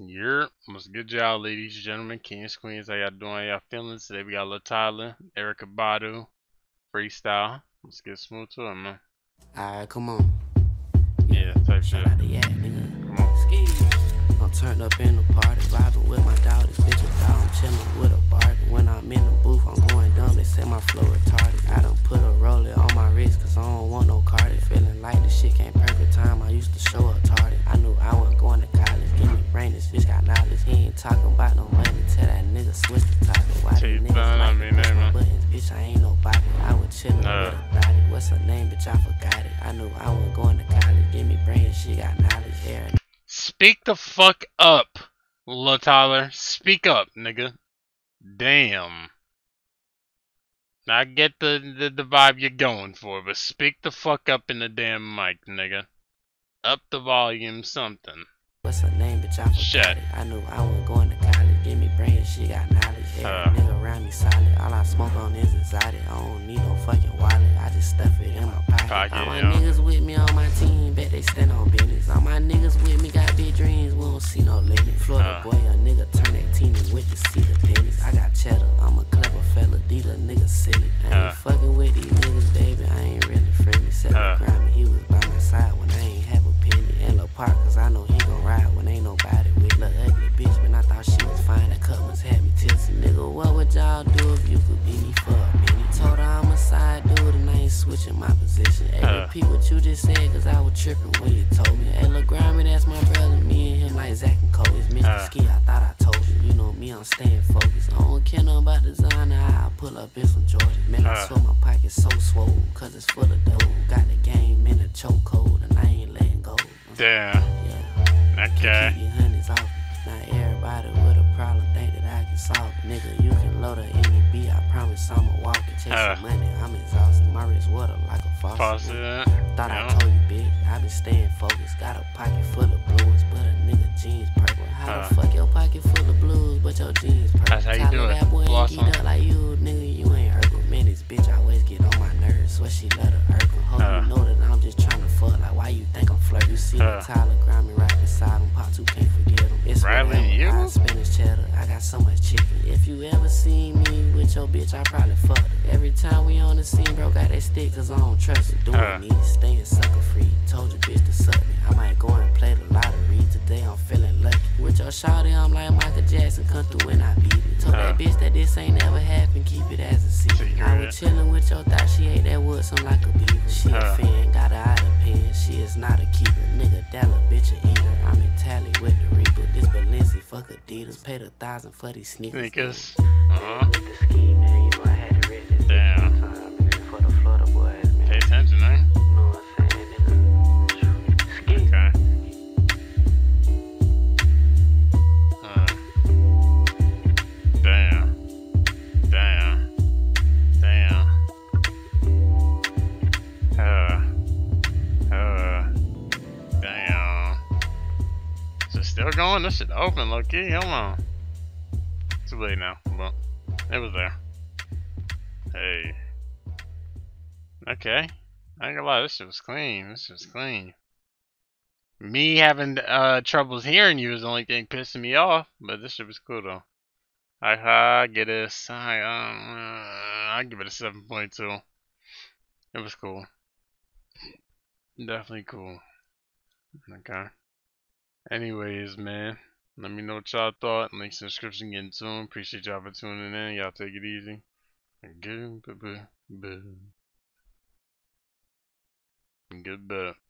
Yep. What's good, y'all, ladies and gentlemen, kings, queens? How y'all doing? How y'all feeling? Today we got Luh Tyler, Erykah Badu, freestyle. Let's get smooth to it, man. Alright, come on. Yeah, type shit. Yeah, nigga. Come on. Ski. I'm turned up in the party, vibing with my dog. This bitch is dog. I'm chilling with a bargain. When I'm in the booth, I'm going dumb. They say my flow retarded. I don't put a roller on my wrist, cause I don't want no carded. Feeling like this shit ain't perfect time. I used to show up tardy. I knew I wasn't going to college. Give me brain, this bitch got knowledge. He ain't talking about no money. Tell that nigga switch the topic. Why the niggas like me, man? Buttons, bitch, I ain't nobody. I was chilling with a body. What's her name, bitch? I forgot it. I knew I wasn't going to college. Give me brain, she got knowledge. Here. Speak the fuck up, Luh Tyler. Speak up, nigga. Damn. I get the vibe you're going for, but speak the fuck up in the damn mic, nigga. Up the volume, something. What's her name, bitch? I forgot it. I knew I wasn't going to college. Give me brain, she got knowledge. Every nigga around me solid. All I smoke on is exotic. I don't need no fucking wallet. I just stuff it in my pocket. All my niggas with me on my team, bet they stand on business. All my niggas with me got big dreams. We don't see no limit. Florida boy, a nigga turn 18 and went to see the tennis. I got cheddar. I'm a clever fella. Dealer nigga silly. I ain't fucking with these niggas, baby. I ain't really friendly. Set up grimy. He was by my side when I ain't have a penny. In the park, cause I know he gon' ride when ain't nobody with. Look ugly bitch, when I thought she was fine. The covers had me tipsy. Nigga, what would y'all do if you could beat me for a minute? Told her I'm a side dude and I ain't switching my position. Hey, repeat what you just said, cause I was tripping when you told me. Hey, look, Grimy, that's my brother. Me and him like Zach and Cole. It's Mr. Ski, I thought I told you. You know me, I'm staying focused. I don't care nothing about designer. I pull up in some Georgia. Man, I swear my pocket's so swole, cause it's full of dough. Got the game in a chokehold and I ain't letting go. Damn. Yeah. Okay. Keep your hundreds off. Not everybody with a problem think that I can solve it. Nigga, you can load her any beat. I promise I'ma walk and chase some money. I'm exhausted. My wrist water like a faucet. Thought I told you, bitch. I been staying focused. Got a pocket full of blues, but a nigga jeans purple. How the fuck your pocket full of blues, but your jeans purple? That's how you do it. That boy ain't get up like you, nigga. You ain't Erykah. Man, this bitch always get on my nerves. Swear she love her Erykah. Hope you know that I'm just trying to fuck. Like, why you think I'm flirting? You see the Tyler Grimy right beside him. Pop 2 can't forget him. It's I spinach cheddar. I got so much chicken. If you ever seen me with your bitch, I probably fucked her. Every time we on the scene, bro, got that stick, cause I don't trust it. Doing me, staying sucker free. Told your bitch to suck me. I might go and play the lottery. Today I'm feeling lucky. With your shawty, I'm like Michael Jackson. Come through and I beat it. Told that bitch that this ain't never happened. Keep it as a secret. I was chilling with your thought. She ate that wood, some like a beaver. She a fan, got her out of pen. She is not a keeper. Nigga, that a bitch a eater. I'm in tally with the reaper. This Balenci, fuck Adidas, paid 1,000 for these sneakers. Damn. Pay attention, eh? Okay. Damn. Damn. Damn. Still going? This shit open, low key. Hold on. Too late now, but it was there. Hey. Okay. I ain't gonna lie, this shit was clean. This shit was clean. Me having troubles hearing you is the only thing pissing me off, but this shit was cool though. I get it. I give it a 7.2. It was cool. Definitely cool. Okay. Anyways, man, let me know what y'all thought. Links in the description, get in tune. Appreciate y'all for tuning in. Y'all take it easy. Good. Good. Good.